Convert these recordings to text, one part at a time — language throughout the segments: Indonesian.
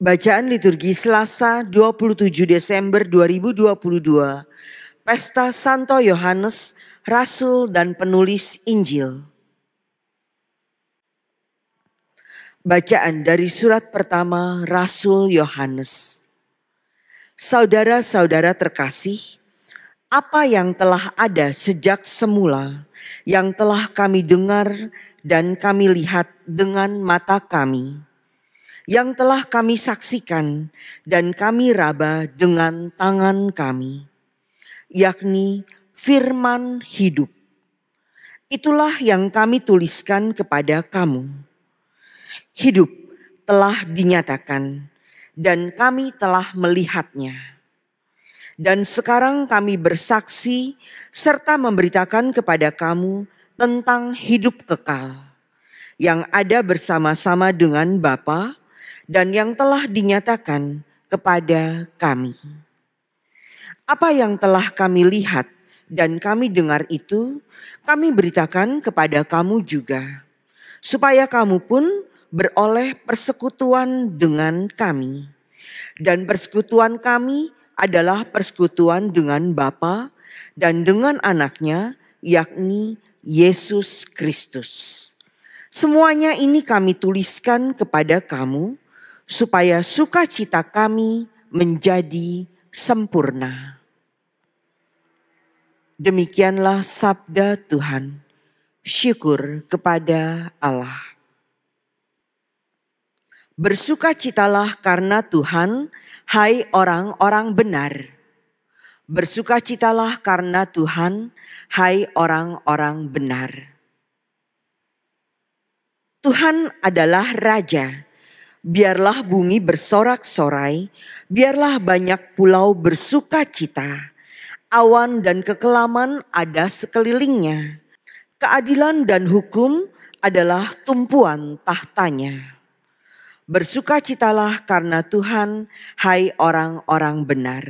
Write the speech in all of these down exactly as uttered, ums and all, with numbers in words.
Bacaan Liturgi Selasa dua puluh tujuh Desember dua ribu dua puluh dua, Pesta Santo Yohanes, Rasul dan Penulis Injil. Bacaan dari surat pertama Rasul Yohanes. Saudara-saudara terkasih, apa yang telah ada sejak semula, yang telah kami dengar dan kami lihat dengan mata kami, yang telah kami saksikan dan kami raba dengan tangan kami, yakni firman hidup. Itulah yang kami tuliskan kepada kamu. Hidup telah dinyatakan dan kami telah melihatnya. Dan sekarang kami bersaksi serta memberitakan kepada kamu tentang hidup kekal, yang ada bersama-sama dengan Bapa, dan yang telah dinyatakan kepada kami. Apa yang telah kami lihat dan kami dengar itu, kami beritakan kepada kamu juga, supaya kamu pun beroleh persekutuan dengan kami. Dan persekutuan kami adalah persekutuan dengan Bapa dan dengan Anak-Nya, yakni Yesus Kristus. Semuanya ini kami tuliskan kepada kamu, supaya sukacita kami menjadi sempurna. Demikianlah sabda Tuhan. Syukur kepada Allah. Bersukacitalah karena Tuhan, hai orang-orang benar. Bersukacitalah karena Tuhan, hai orang-orang benar. Tuhan adalah Raja. Biarlah bumi bersorak-sorai, biarlah banyak pulau bersuka cita. Awan dan kekelaman ada sekelilingnya. Keadilan dan hukum adalah tumpuan tahtanya. Bersukacitalah karena Tuhan, hai orang-orang benar.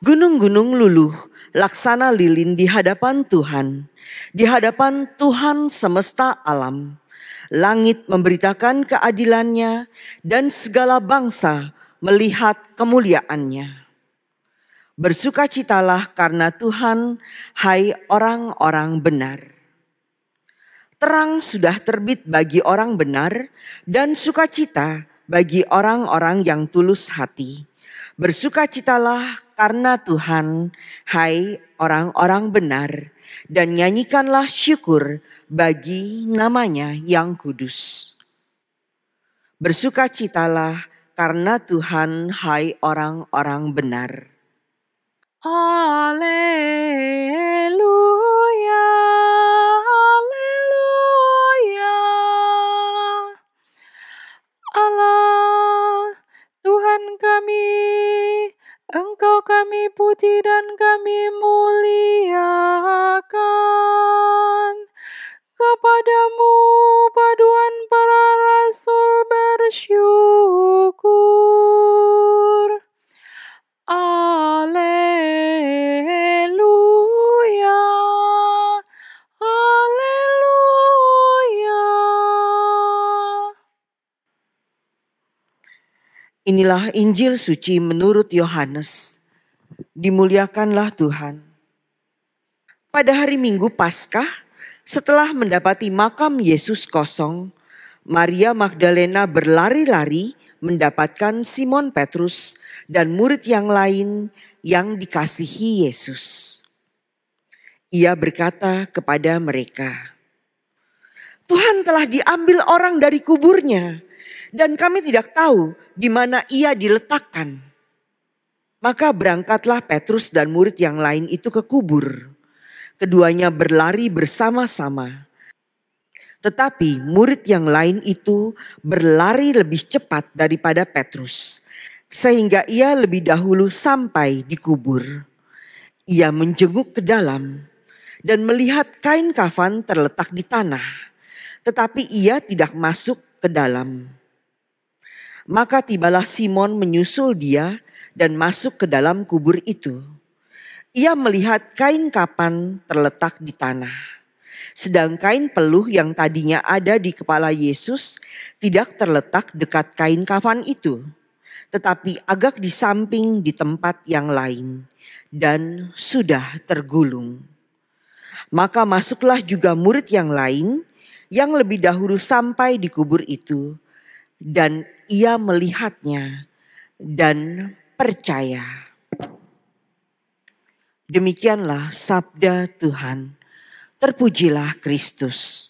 Gunung-gunung luluh, laksana lilin di hadapan Tuhan, di hadapan Tuhan semesta alam. Langit memberitakan keadilannya dan segala bangsa melihat kemuliaannya. Bersukacitalah karena Tuhan, hai orang-orang benar. Terang sudah terbit bagi orang benar dan sukacita bagi orang-orang yang tulus hati. Bersukacitalah karena Tuhan, hai orang-orang benar, dan nyanyikanlah syukur bagi namanya yang kudus. Bersukacitalah karena Tuhan, hai orang-orang benar. Haleluya, haleluya. Allah, Tuhan kami, Engkau kami puji dan kami muliakan. Kepadamu paduan para rasul bersyukur. Haleluya, haleluya. Inilah Injil suci menurut Yohanes. Dimuliakanlah Tuhan. Pada hari Minggu Paskah, setelah mendapati makam Yesus kosong, Maria Magdalena berlari-lari mendapatkan Simon Petrus dan murid yang lain yang dikasihi Yesus. Ia berkata kepada mereka, "Tuhan telah diambil orang dari kuburnya, dan kami tidak tahu di mana ia diletakkan." Maka berangkatlah Petrus dan murid yang lain itu ke kubur. Keduanya berlari bersama-sama. Tetapi murid yang lain itu berlari lebih cepat daripada Petrus, sehingga ia lebih dahulu sampai di kubur. Ia menjenguk ke dalam dan melihat kain kafan terletak di tanah, tetapi ia tidak masuk ke dalam. Maka tibalah Simon menyusul dia dan masuk ke dalam kubur itu. Ia melihat kain kafan terletak di tanah Sedang kain peluh yang tadinya ada di kepala Yesus tidak terletak dekat kain kafan itu, tetapi agak di samping di tempat yang lain dan sudah tergulung. Maka masuklah juga murid yang lain yang lebih dahulu sampai di kubur itu, dan ia melihatnya dan percaya. Demikianlah sabda Tuhan. Terpujilah Kristus.